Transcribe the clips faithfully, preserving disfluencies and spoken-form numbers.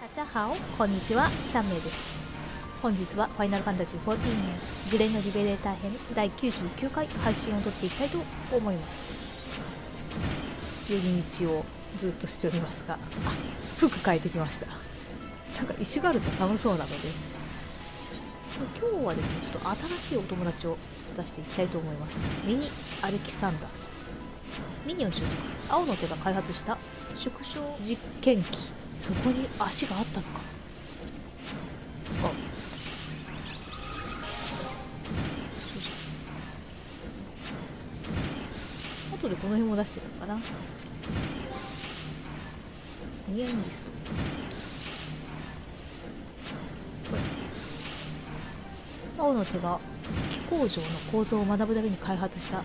たちゃはお、こんにちは、シャンメイです。本日はファイナルファンタジーじゅうよんグレンのリベレーター編だいきゅうじゅうきゅうかい配信を撮っていきたいと思います。寄り道をずっとしておりますが、あ、服変えてきました。なんか石があると寒そうなので、今日はですね、ちょっと新しいお友達を出していきたいと思います。ミニ・アレキサンダーさん。ミニオンじゅうろく、青の手が開発した縮小実験機。そこに足があったのか。あ、あとでこの辺も出してるのかな。ニエンリスト、これ青の手が機工場の構造を学ぶために開発した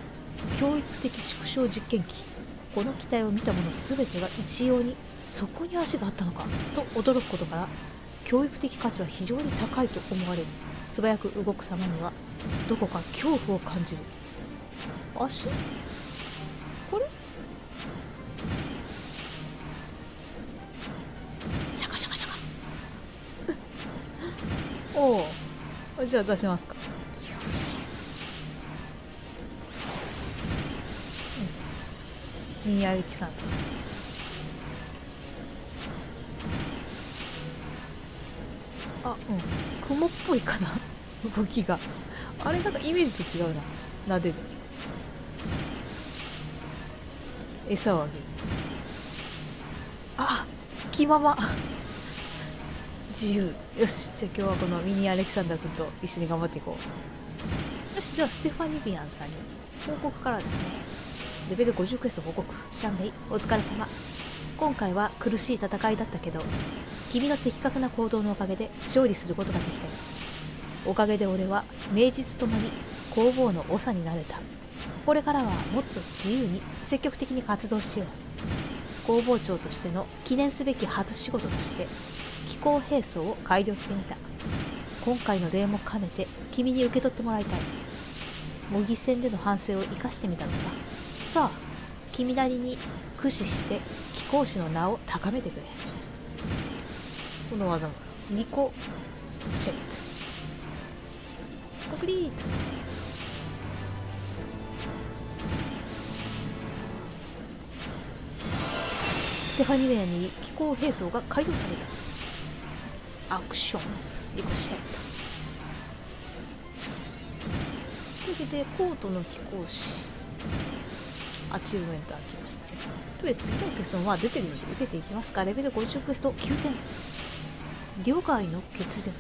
教育的縮小実験機。この機体を見たもの全てが一様にそこに足があったのかと驚くことから、教育的価値は非常に高いと思われる。素早く動く様にはどこか恐怖を感じる。足？これ？シャカシャカシャカおお、じゃあ出しますか。宮内さんです。あ、うん。雲っぽいかな動きが。あれ、なんかイメージと違うな。撫でる。餌をあげる。あ、気まま。自由。よし。じゃあ今日はこのミニ・アレキサンダー君と一緒に頑張っていこう。よし。じゃあステファニビアンさんに報告からですね。レベルごじゅうクエスト報告。シャンメイ、お疲れ様。今回は苦しい戦いだったけど、君の的確な行動のおかげで勝利することができたよ。おかげで俺は名実ともに工房の長になれた。これからはもっと自由に積極的に活動しよう。工房長としての記念すべき初仕事として、機構兵装を改良してみた。今回の礼も兼ねて君に受け取ってもらいたい。模擬戦での反省を生かしてみたのさ。さあ、君なりに駆使して貴公子の名を高めてくれ。この技もにこチェックコンプリート。ステファニーウェアに貴公兵装が改造された。アクションにこチェックということで、コートの貴公子アチューメント開きましたね。とりあえず次のクエストもまあ出てるので受けていきますか。レベルごじゅうクエストきゅうてん。両外の決裂。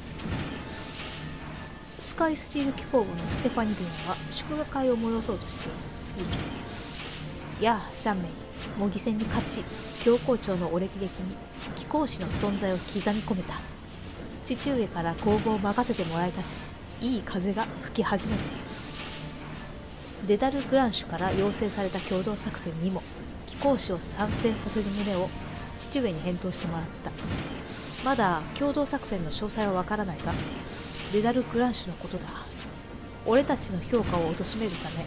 スカイスチール機構部のステファニビアンは祝賀会を催そうとしている。やあ、シャンメイ。模擬戦に勝ち、教皇庁のお歴々に貴公子の存在を刻み込めた。父上から工房を任せてもらえたし、いい風が吹き始めている。デダル・グランシュから要請された共同作戦にも貴公子を参戦させる旨を父上に返答してもらった。まだ共同作戦の詳細はわからないが、デダル・グランシュのことだ。俺たちの評価を貶めるため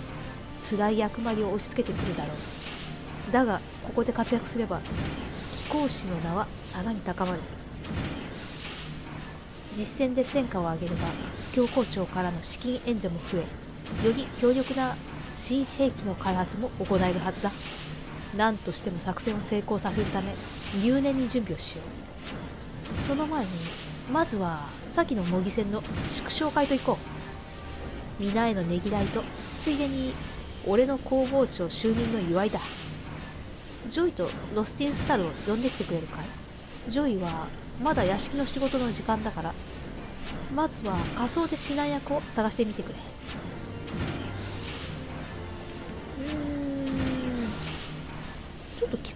辛い役割を押し付けてくるだろう。だがここで活躍すれば貴公子の名はさらに高まる。実戦で戦果を上げれば教皇庁からの資金援助も増え、より強力な新兵器の開発も行えるはずだ。何としても作戦を成功させるため入念に準備をしよう。その前にまずはさっきの模擬戦の縮小会と行こう。皆へのねぎらいとついでに俺の工房長就任の祝いだ。ジョイとロスティン・スタルを呼んできてくれるかい。ジョイはまだ屋敷の仕事の時間だから、まずは仮想で指南役を探してみてくれ。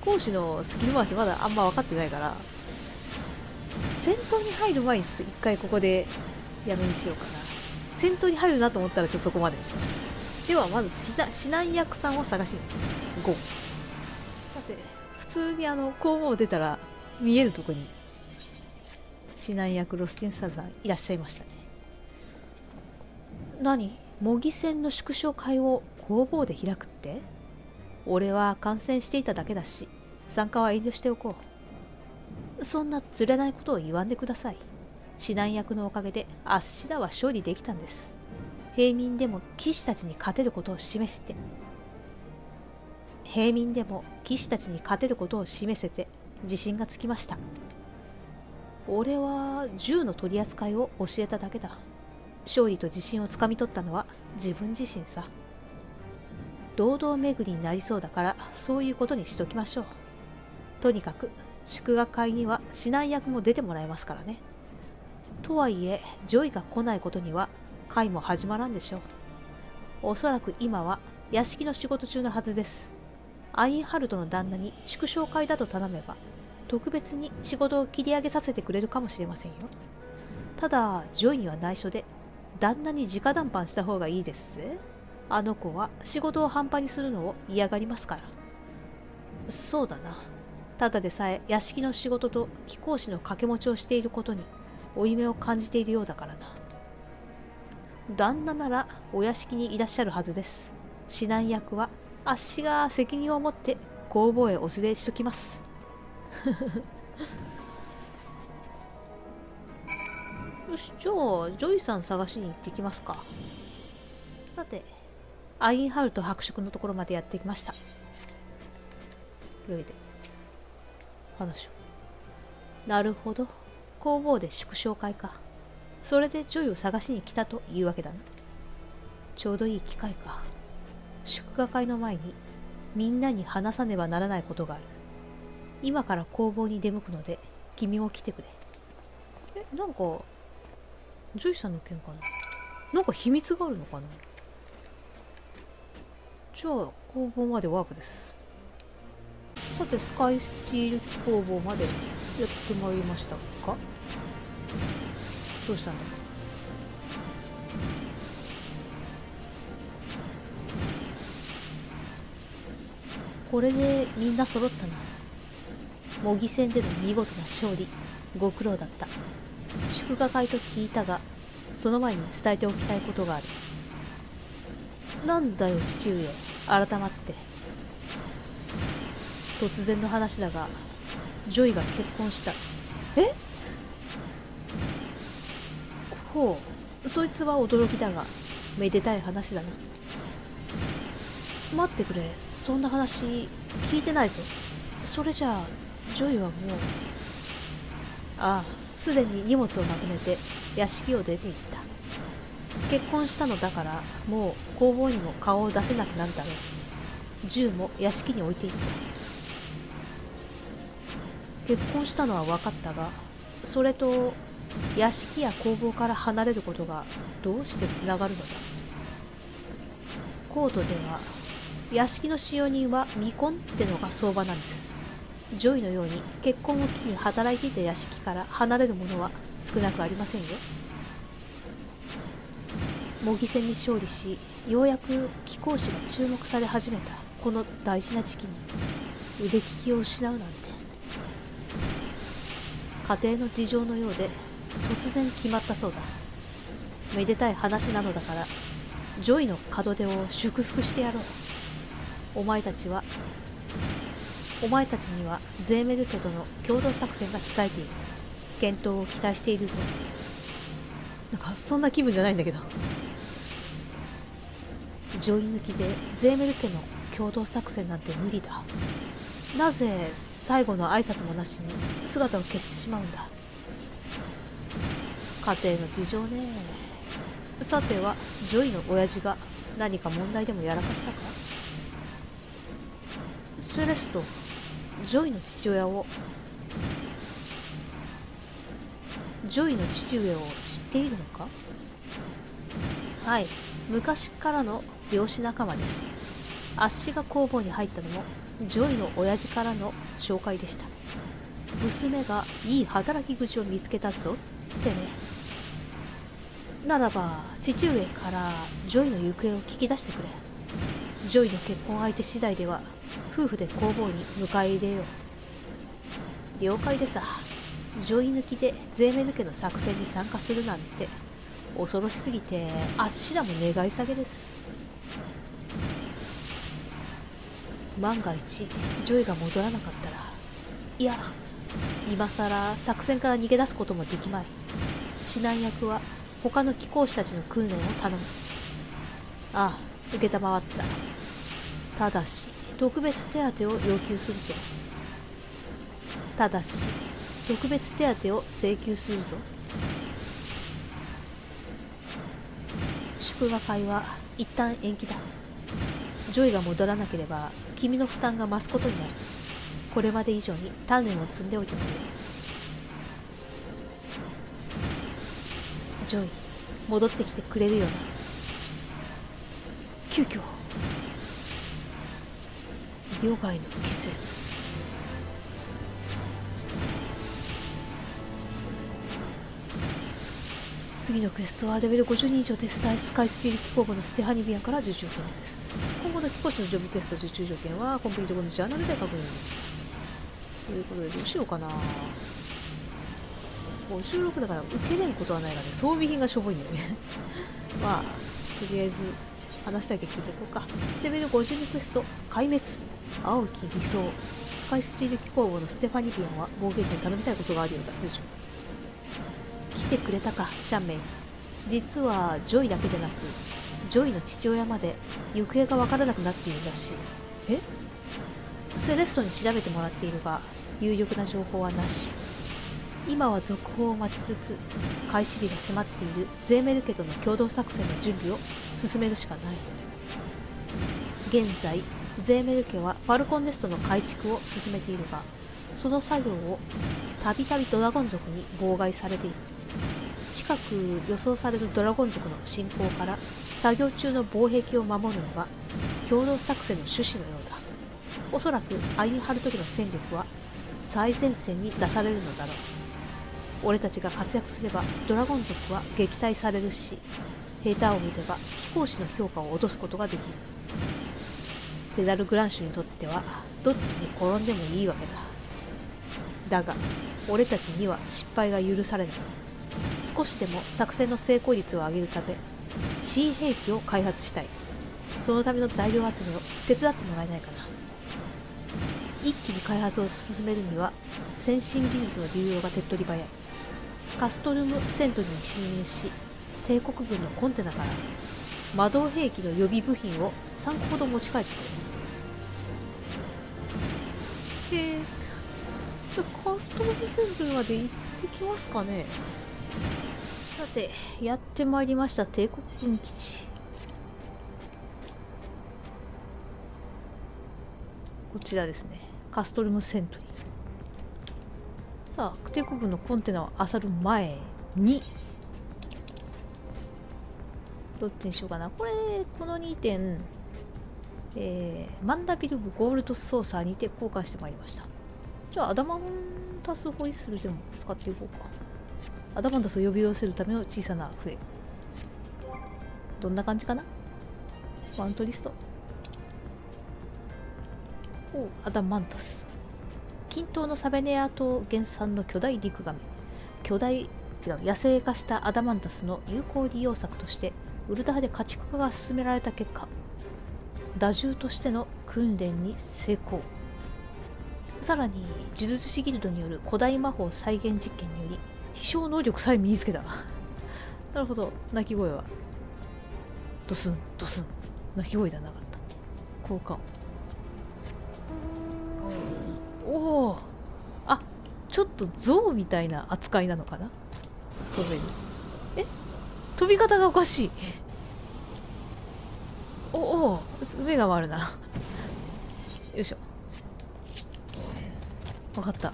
講師のスキル回しまだあんま分かってないから、戦闘に入る前にちょっと一回ここでやめにしようかな。戦闘に入るなと思ったらちょっとそこまでにします。ではまず指南役さんを探しに行こう。だって普通にあの工房を出たら見えるとこに指南役ロスティン・サルさんいらっしゃいましたね。何、模擬戦の縮小会を工房で開くって。俺は感染していただけだし参加は遠慮しておこう。そんなつれないことを言わんでください。指南役のおかげであっしらは勝利できたんです。平民でも騎士たちに勝てることを示せて。平民でも騎士たちに勝てることを示せて自信がつきました。俺は銃の取り扱いを教えただけだ。勝利と自信をつかみ取ったのは自分自身さ。堂々巡りになりそうだからそういうことにしときましょう。とにかく祝賀会には指南役も出てもらえますからね。とはいえジョイが来ないことには会も始まらんでしょう。おそらく今は屋敷の仕事中のはずです。アインハルトの旦那に祝勝会だと頼めば特別に仕事を切り上げさせてくれるかもしれませんよ。ただジョイには内緒で旦那に直談判した方がいいですぜ。あの子は仕事を半端にするのを嫌がりますから。そうだな。ただでさえ屋敷の仕事と貴公子の掛け持ちをしていることに負い目を感じているようだからな。旦那ならお屋敷にいらっしゃるはずです。指南役はあっしが責任を持って工房へお連れしときます。よし、じゃあジョイさん探しに行ってきますか。さて、アインハルト伯爵のところまでやってきました。それで話を。なるほど、工房で祝勝会か。それでジョイを探しに来たというわけだな。ちょうどいい機会か。祝賀会の前にみんなに話さねばならないことがある。今から工房に出向くので君も来てくれ。え、なんかジョイさんの件かな。なんか秘密があるのかな。じゃあ工房までワープです。さてスカイスチール機工房までやってまいりましたか。どうしたんだ。これでみんな揃ったな。模擬戦での見事な勝利、ご苦労だった。祝賀会と聞いたがその前に伝えておきたいことがある。なんだよ父上、改まって。突然の話だがジョイが結婚した。え？ほう、そいつは驚きだがめでたい話だな。待ってくれ、そんな話聞いてないぞ。それじゃあジョイはもう…ああ、すでに荷物をまとめて屋敷を出て行った。結婚したのだからもう工房にも顔を出せなくなるだろう。銃も屋敷に置いていった。結婚したのは分かったがそれと屋敷や工房から離れることがどうしてつながるのだ。コートでは屋敷の使用人は未婚ってのが相場なんです。ジョイのように結婚を機に働いていた屋敷から離れる者は少なくありませんよ。模擬戦に勝利しようやく貴公子が注目され始めたこの大事な時期に腕利きを失うなんて。家庭の事情のようで突然決まったそうだ。めでたい話なのだからジョイの門出を祝福してやろう。お前たちはお前たちにはゼーメル家との共同作戦が控えている。検討を期待しているぞ。なんかそんな気分じゃないんだけど。ジョイ抜きでゼーメル家の共同作戦なんて無理だ。なぜ最後の挨拶もなしに姿を消してしまうんだ。家庭の事情ね。さてはジョイの親父が何か問題でもやらかしたか。セレスト、ジョイの父親をジョイの父上を知っているのか。はい、昔からの漁師仲間です。あっしが工房に入ったのもジョイの親父からの紹介でした。娘がいい働き口を見つけたぞってね。ならば父上からジョイの行方を聞き出してくれ。ジョイの結婚相手次第では夫婦で工房に迎え入れよう。了解でさ。ジョイ抜きでゼーメル家の作戦に参加するなんて恐ろしすぎてあっしらも願い下げです。万が一ジョイが戻らなかったら、いや今さら作戦から逃げ出すこともできまい。指南役は他の貴公子たちの訓練を頼む。ああ、受けたまわった。ただし特別手当を要求するぞ。ただし特別手当を請求するぞ。祝賀会は一旦延期だ。ジョイが戻らなければ君の負担が増すことになる。これまで以上に鍛錬を積んでおいてくれ。ジョイ、戻ってきてくれるよな。急遽了解の決裂。次のクエストはレベルごじゅうに以上でスカイスチール機構後のステハニビアンから受注可能です。今後の貴公子のジョブクエスト受注条件はコンプリート後のジャーナルで確認ということで、どうしようかな。ごじゅうろくだから受けれることはないがね、装備品がしょぼいんだよねまあとりあえず話だけ聞いていこうか。レベルごじゅうにクエスト壊滅青き理想。スカイスチール機構後のステファニビアンは冒険者に頼みたいことがあるようだ。来てくれたか、シャンメイ。実はジョイだけでなくジョイの父親まで行方が分からなくなっているらしい。え？セレストに調べてもらっているが有力な情報はなし。今は続報を待ちつつ開始日が迫っているゼーメル家との共同作戦の準備を進めるしかない。現在ゼーメル家はファルコンネストの改築を進めているが、その作業をたびたびドラゴン族に妨害されている。近く予想されるドラゴン族の侵攻から作業中の防壁を守るのが共同作戦の趣旨のようだ。おそらくアインハルト家の戦力は最前線に出されるのだろう。俺たちが活躍すればドラゴン族は撃退されるし、下手を見れば貴公子の評価を落とすことができる。ペダルグランシュにとってはどっちに転んでもいいわけだ。だが俺たちには失敗が許されない。少しでも作戦の成功率を上げるため C 兵器を開発したい。そのための材料集めを手伝ってもらえないかな。一気に開発を進めるには先進技術の流用が手っ取り早い。カストルムセントリーに侵入し帝国軍のコンテナから魔導兵器の予備部品をさんこほど持ち帰ってくれ。えー、じゃあカストルムセントリーまで行ってきますかね。さて、やってまいりました、帝国軍基地。こちらですね、カストルムセントリー。さあ、帝国軍のコンテナを漁る前に、どっちにしようかな。これ、このにてん、えー、マンダビルブゴールドソーサーにて交換してまいりました。じゃあ、アダマンタスホイッスルでも使っていこうか。アダマンタスを呼び寄せるための小さな笛。どんな感じかな。マウントリスト。おう、アダマンタス。近東のサベネア島原産の巨大陸亀。巨大、違う、野生化したアダマンタスの有効利用策として、ウルダハで家畜化が進められた結果、打獣としての訓練に成功。さらに、呪術師ギルドによる古代魔法再現実験により、飛翔能力さえ身につけたなるほど、鳴き声はドスンドスン、鳴き声じゃなかった。効果音。おお、あ、ちょっと象みたいな扱いなのかな。飛べる。え、飛び方がおかしい。おお、目が回るな。よいしょ、分かった。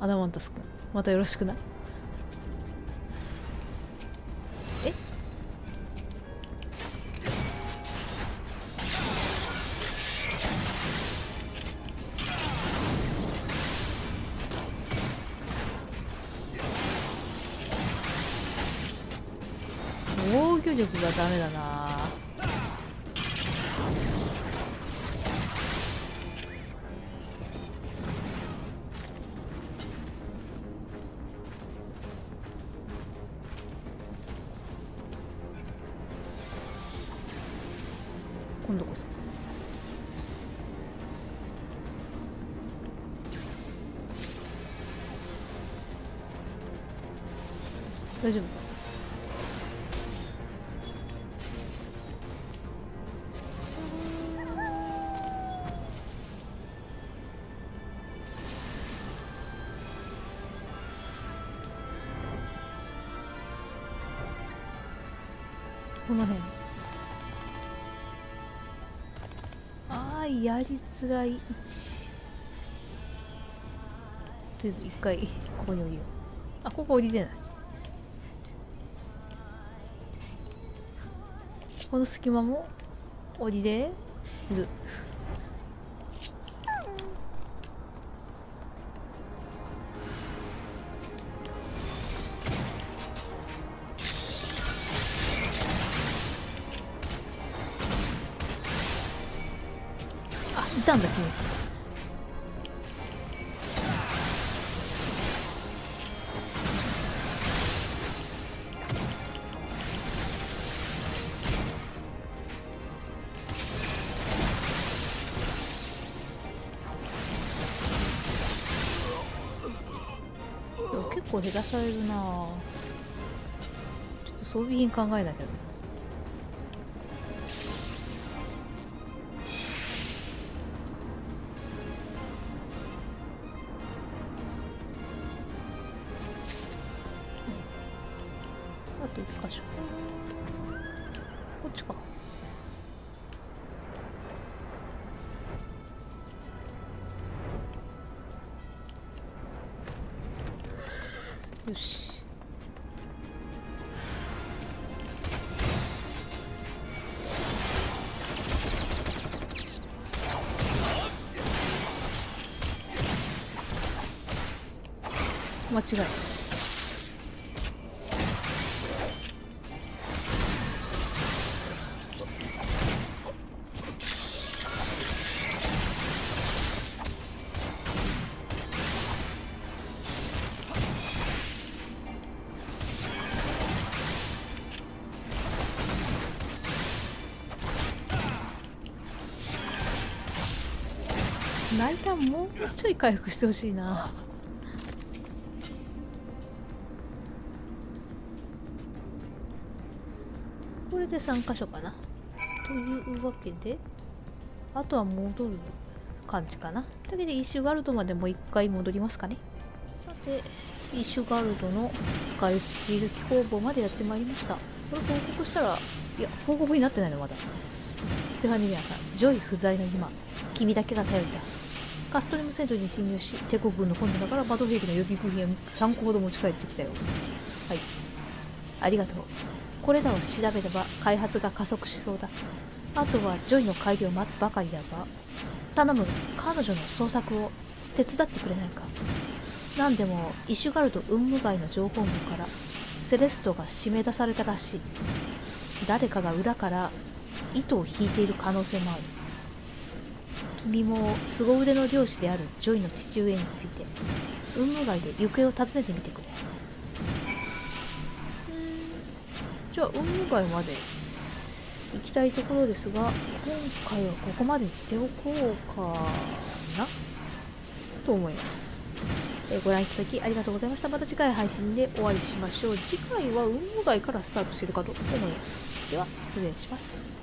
アダマンタス君、またよろしくな。防御力がダメだな。今度こそ。大丈夫か。この辺、ああやりづらい位置。とりあえず一回ここに降りよう。あ、ここ降りれない。この隙間も降りれる。いたんだ君。結構減らされるな。ちょっと装備品考えなきゃ。よし、間違えた。泣いた、もうちょい回復してほしいな。これでさん箇所かな。というわけで、あとは戻る感じかな。というわけでイシュガルドまでもう一回戻りますかね。さて、イシュガルドのスカイスチール機工房までやってまいりました。これ報告したら、いや報告になってないのまだ。ステファニアさん、ジョイ不在の今、君だけが頼りだ。カストリムセントに侵入し、帝国軍の本土だからバト兵器の予備部品をさんこほど持ち帰ってきたよ。はい。ありがとう。これらを調べれば開発が加速しそうだ。あとはジョイの帰りを待つばかりだが、頼む、彼女の捜索を手伝ってくれないか。なんでも、イシュガルド運務街の情報網から、セレストが締め出されたらしい。誰かが裏から糸を引いている可能性もある。君も凄腕の漁師であるジョイの父上について運務街で行方を尋ねてみてくれ。じゃあ運務街まで行きたいところですが、今回はここまでにしておこうかなと思います。えー、ご覧いただきありがとうございました。また次回配信でお会いしましょう。次回は運務街からスタートしているかと思います。では失礼します。